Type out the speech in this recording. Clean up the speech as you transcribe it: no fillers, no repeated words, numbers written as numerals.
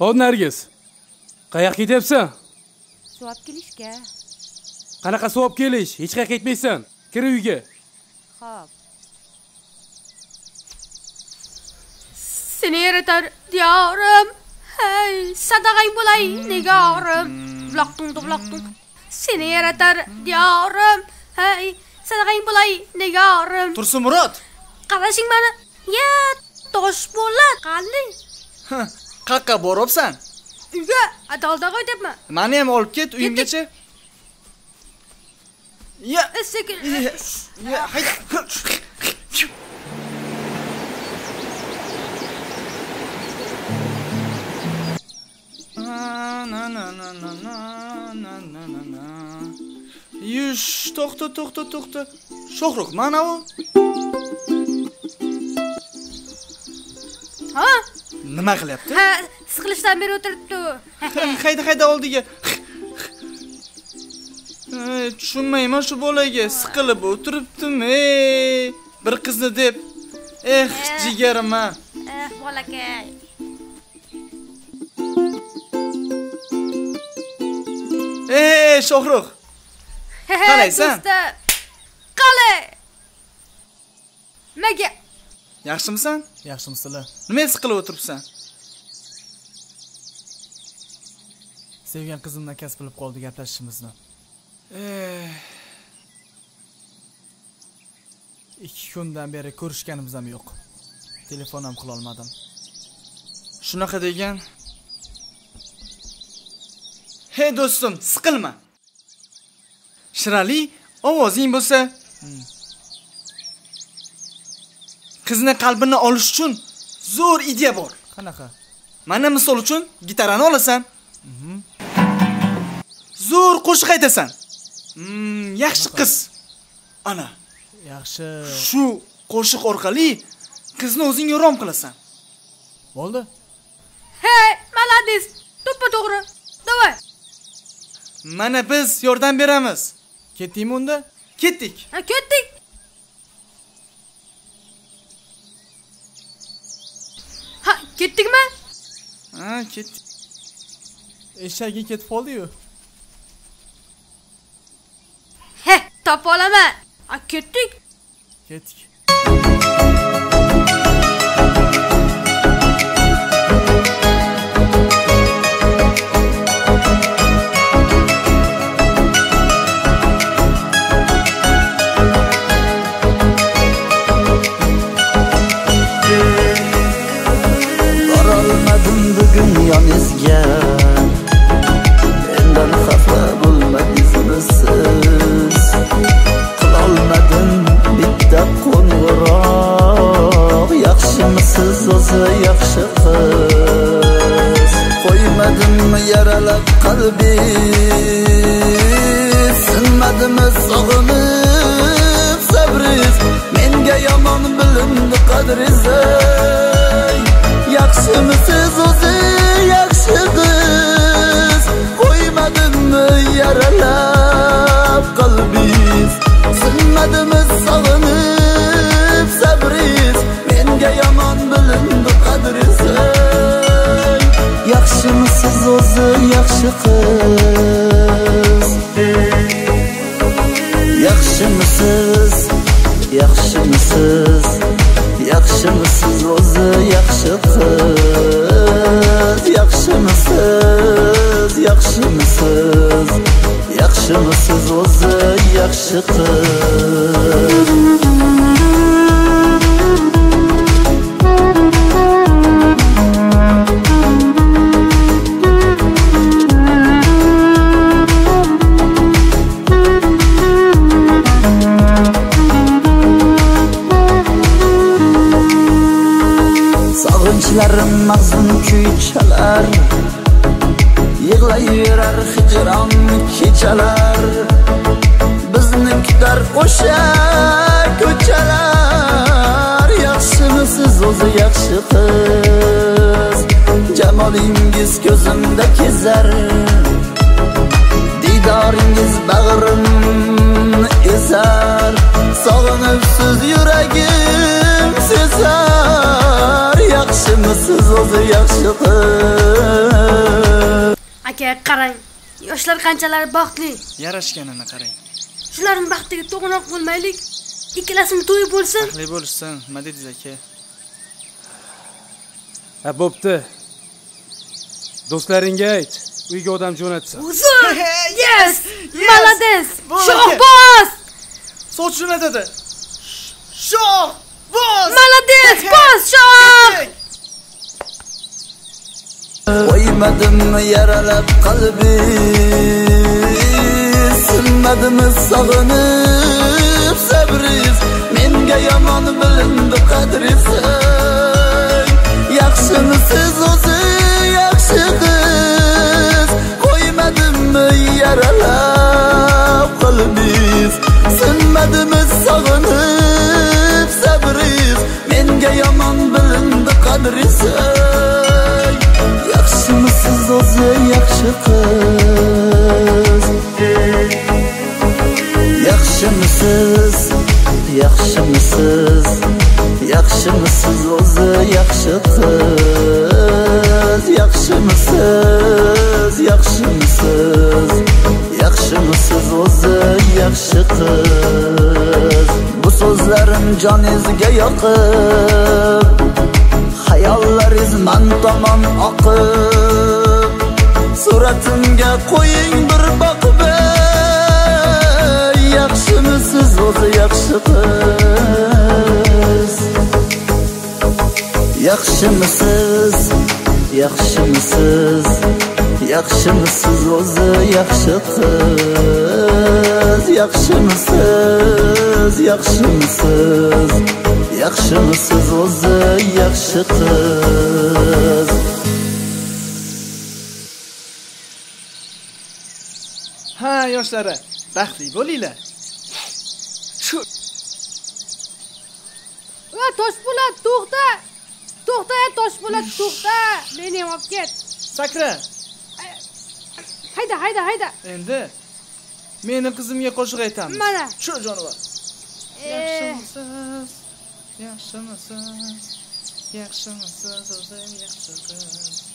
Hop Nergiz. Qayoqqa ketyapsan? Suvab kelishga. Qanaqa suvab kelish? Hech qayerga ketmaysan. Kir uyga. Xo'p. Seni yaratar diyorum. Hey, sadag'ing bo'lay nigorim. Buloqding. Seni yaratar diyorum. Hey, sadag'ing bo'lay nigorim. Tursunmurod. Qarashing meni. Ya, tosh bo'lar qalling. Ha, qaqqa boribsan? Uyga adalda qo'ydapman. Meni ham olib ket uyimgacha. Ya, sekin. Ya, hayda. Yush, to'xta. Shohruh, mana u. Ha? Nima qilyapti? Ha, siqilishdan beri o'tiribdi. Qayda oldiga. Tushunmayman shu bolaga, siqilib o'tiribdim. Bir qizni deb. Jigarim. Bolakay. Shohruh. Qalaysan? Qalay. Nega? Yaxshimisan? Yaxshimisilar. Nima siqilib o'tiribsan? Sevgan qizimdan kasb qilib qoldi gaplashishimizni. Ikki kundan beri ko'rishganimiz ham yo'q. Telefon ham qila olmadim. Shunaqa degan. Hey do'stim, siqilma. Shirali, ovozing bo'lsa. Qizni qalbini olish uchun zo'r ideya bor. Qanaqa? Mana misol uchun gitarani olasan. Zo'r qo'shiq aytasan. Yaxshi qiz. Ana. Yaxshi. Shu qo'shiq orqali qizni o'zingga rom qilasan. Bo'ldi. Hey, malades. To'g'ri. Davay. Mana biz yordam beramiz. Ketdingmi unda? Ketdik. Ketdikmi? Ha, ketdik. Eshagiga ketib qoldi-yu. He, topa olaman. Ketdik. Yonizga mendan xafa bo'lmadingizsiz qilolmadim bitta qo'ng'iroq yaxshimisiz o'zi yaxshi qiz qo'ymadim yaralab qalbingiz sinmadim sog'inib sabriz menga yomon bilindi qadringiz Yaxshimisiz o'zi yaxshi qiz qo'ymadimmi yaralab qalbingiz sinmadimmi sog'inib sabringiz menga yomon bilindi qadringiz Yaxshimisiz o'zi yaxshi qiz Yaxshimisiz Yaxshimisiz o'zi yaxshi qiz Yaxshimisiz o'zi yaxshi qiz Larim mag'zin kuy chalar yig'layverar hijron kechalar bizni kutar o'sha ko'chalar yaxshimisiz o'zi yaxshi qiz jamolingiz ko'zimda kezar didoringiz bag'rimni ezar sog'inib siz yuragim sezar Yaxshimisiz o'zi yaxshi qiz aka, qarang. Yoshlar qanchalar baxtli. Yarashganini qarang. Shularning baxtiga to'g'anoq bo'lmaylik. Ikkalasini to'y bo'lsin. Baxtli bo'lsin, nima deysiz aka? Ha, bo'pti. Do'stlaringga ayt, uyga odam jo'natsin. Uzr! Yes! Malades! Shohboz! Sochini dedi. Shohboz! Malades! Boz shoh! Qo'ymadim yaralab qalbi, sinmadim sog'inib sabriz, menga yomon bilindi qadrisiz. Yaxshimisiz o'zi, yaxshi qiz. Qo'ymadim yaralab qalbiz, sinmadim sog'inib sabriz, menga yomon bilindi qadrisiz. Yaxshimisiz o'zi, yaxshi qiz. Yaxshimisiz, yaxshimisiz, yaxshimisiz o'zi, yaxshi qiz. Yaxshimisiz, yaxshimisiz, yaxshimisiz o'zi, yaxshi qiz. Bu so'zlarim joningizga yoqib, hayollaringiz man tomon oqib, suratimga qo'ying bir boqib. Yaxshimisiz o'zi, yaxshi qiz. Yaxshimisiz, yaxshimisiz, yaxshimisiz o'zi, yaxshi qiz. Yaxshimisiz, yaxshimisiz, yaxshimisiz o'zi, yaxshi qiz. Ha, yoshlari, baxtli bo'linglar. Va Toshpo'lat, to'xta. To'xta, Toshpo'lat, to'xta. Meni ham olib ket. Sakra. Hayda, hayda, hayda. Endi meni qizimga qo'shiq aytamiz. Mana. Shu jonivor. Yaxshimisiz. Yaxshimisiz, yaxshimisiz o'zi, yaxshi qiz.